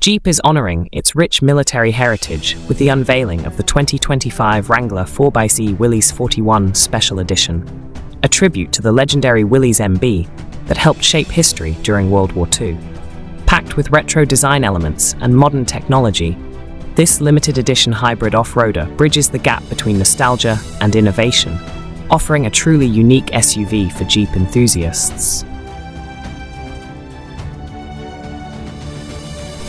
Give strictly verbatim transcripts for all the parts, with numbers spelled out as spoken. Jeep is honoring its rich military heritage with the unveiling of the twenty twenty-five Wrangler four by C Willys forty-one Special Edition, a tribute to the legendary Willys M B that helped shape history during World War Two. Packed with retro design elements and modern technology, this limited edition hybrid off-roader bridges the gap between nostalgia and innovation, offering a truly unique S U V for Jeep enthusiasts.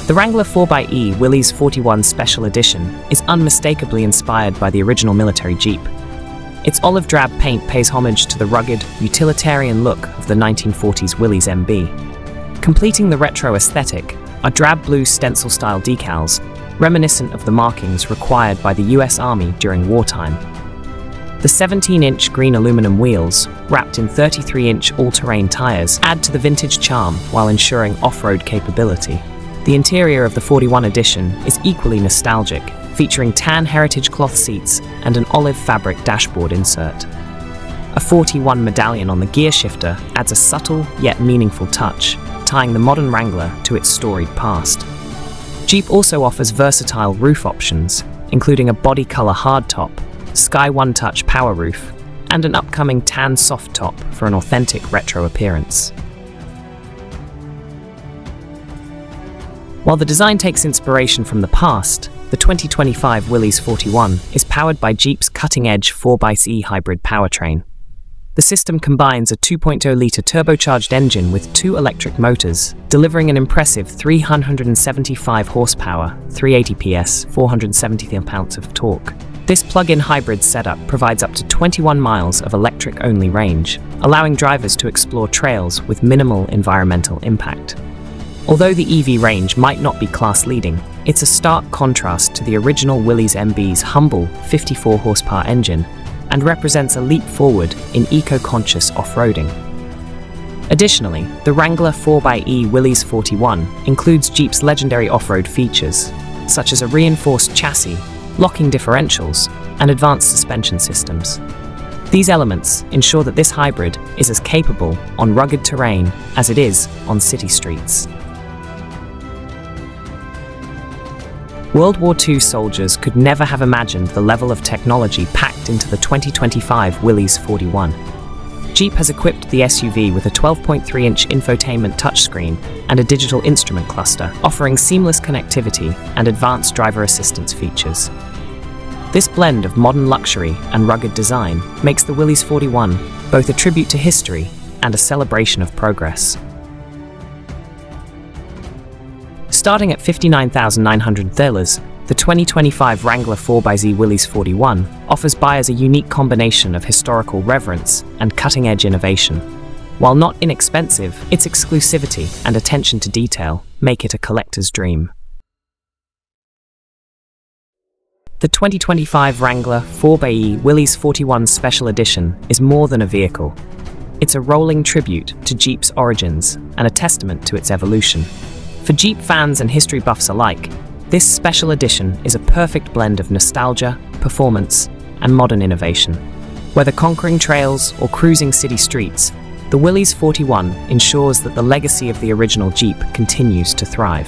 The Wrangler four by E Willys forty-one Special Edition is unmistakably inspired by the original military Jeep. Its olive-drab paint pays homage to the rugged, utilitarian look of the nineteen forties Willys M B. Completing the retro aesthetic are drab blue stencil-style decals, reminiscent of the markings required by the U S Army during wartime. The seventeen inch green aluminum wheels, wrapped in thirty-three inch all-terrain tires, add to the vintage charm while ensuring off-road capability. The interior of the forty-one edition is equally nostalgic, featuring tan heritage cloth seats and an olive fabric dashboard insert. A forty-one medallion on the gear shifter adds a subtle yet meaningful touch, tying the modern Wrangler to its storied past. Jeep also offers versatile roof options, including a body color hardtop, Sky One-Touch power roof, and an upcoming tan soft top for an authentic retro appearance. While the design takes inspiration from the past, the twenty twenty-five Willys forty-one is powered by Jeep's cutting-edge four by C hybrid powertrain. The system combines a two point oh litre turbocharged engine with two electric motors, delivering an impressive three hundred seventy-five horsepower, three hundred eighty P S, four hundred seventy pounds of torque. This plug-in hybrid setup provides up to twenty-one miles of electric-only range, allowing drivers to explore trails with minimal environmental impact. Although the E V range might not be class-leading, it's a stark contrast to the original Willys M B's humble fifty-four horsepower engine and represents a leap forward in eco-conscious off-roading. Additionally, the Wrangler four by E Willys forty-one includes Jeep's legendary off-road features, such as a reinforced chassis, locking differentials, and advanced suspension systems. These elements ensure that this hybrid is as capable on rugged terrain as it is on city streets. World War Two soldiers could never have imagined the level of technology packed into the twenty twenty-five Willys forty-one. Jeep has equipped the S U V with a twelve point three inch infotainment touchscreen and a digital instrument cluster, offering seamless connectivity and advanced driver assistance features. This blend of modern luxury and rugged design makes the Willys forty-one both a tribute to history and a celebration of progress. Starting at fifty-nine thousand nine hundred dollars, the twenty twenty-five Wrangler four by Z Willys forty-one offers buyers a unique combination of historical reverence and cutting-edge innovation. While not inexpensive, its exclusivity and attention to detail make it a collector's dream. The twenty twenty-five Wrangler four by E Willys forty-one Special Edition is more than a vehicle. It's a rolling tribute to Jeep's origins and a testament to its evolution. For Jeep fans and history buffs alike, this special edition is a perfect blend of nostalgia, performance, and modern innovation. Whether conquering trails or cruising city streets, the Willys forty-one ensures that the legacy of the original Jeep continues to thrive.